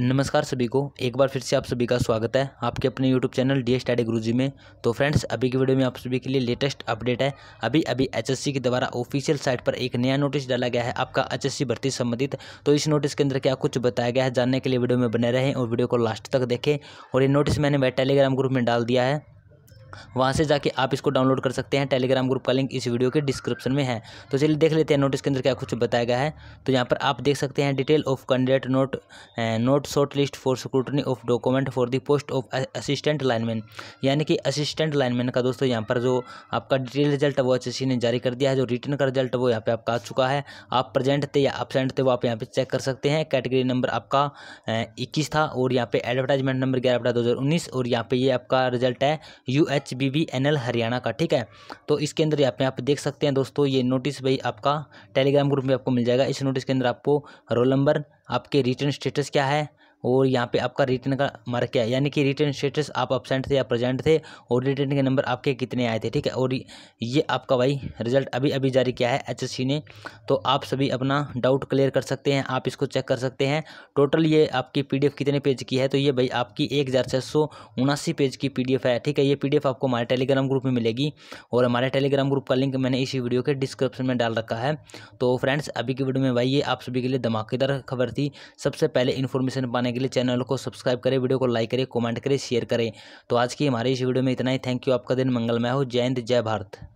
नमस्कार सभी को, एक बार फिर से आप सभी का स्वागत है आपके अपने YouTube channel the study Guruji में। तो फ्रेंड्स, अभी की वीडियो में आप सभी के लिए लेटेस्ट अपडेट है। अभी HSC के द्वारा ऑफिशियल साइट पर एक नया नोटिस डाला गया है आपका HSC भर्ती संबंधित। तो इस नोटिस के अंदर क्या कुछ बताया गया है, जानने के लिए वीडियो में बने रहें और वीडियो को लास्ट तक देखें। और ये नोटिस मैंने वह टेलीग्राम ग्रुप में डाल दिया है, वहाँ से जाके आप इसको डाउनलोड कर सकते हैं। टेलीग्राम ग्रुप का लिंक इस वीडियो के डिस्क्रिप्शन में है। तो चलिए देख लेते हैं नोटिस के अंदर क्या कुछ बताया गया है। तो यहाँ पर आप देख सकते हैं, detail of candidate note short list for scrutiny of document for the post of assistant lineman, यानी कि असिस्टेंट लाइनमैन का दोस्तों यहाँ पर जो आपका डिटेल रिजल्ट है वो HSC ने जारी कर दिया है। जो रिटर्न का रिजल्ट वो यहाँ पर आपका आ चुका है। आप प्रेजेंट थे या एब्सेंट थे वो आप यहाँ पर चेक कर सकते हैं। कैटेगरी नंबर आपका 21 था और यहाँ पर एडवर्टाइजमेंट नंबर 11/2019 और यहाँ पर ये आपका रिजल्ट है UHBVNL हरियाणा का, ठीक है। तो इसके अंदर यहाँ पे आप देख सकते हैं दोस्तों, ये नोटिस भाई आपका टेलीग्राम ग्रुप में आपको मिल जाएगा। इस नोटिस के अंदर आपको रोल नंबर, आपके रिटर्न स्टेटस क्या है और यहाँ पे आपका रिटर्न का मार्क क्या है, यानी कि रिटर्न स्टेटस आप एब्सेंट थे या प्रेजेंट थे और रिटर्न के नंबर आपके कितने आए थे, ठीक है। और ये आपका भाई रिजल्ट अभी जारी किया है HSC ने। तो आप सभी अपना डाउट क्लियर कर सकते हैं, आप इसको चेक कर सकते हैं। टोटल ये आपकी PDF कितने पेज की है, तो ये भाई आपकी 1679 पेज की PDF है, ठीक है। ये PDF आपको हमारे टेलीग्राम ग्रुप में मिलेगी और हमारे टेलीग्राम ग्रुप का लिंक मैंने इसी वीडियो के डिस्क्रिप्शन में डाल रखा है। तो फ्रेंड्स, अभी की वीडियो में भाई ये आप सभी के लिए धमाकेदार खबर थी। सबसे पहले इन्फॉर्मेशन पाने के लिए चैनल को सब्सक्राइब करें, वीडियो को लाइक करें, कमेंट करें, शेयर करें। तो आज की हमारी इस वीडियो में इतना ही। थैंक यू, आपका दिन मंगलमय हो। जय हिंद, जय भारत।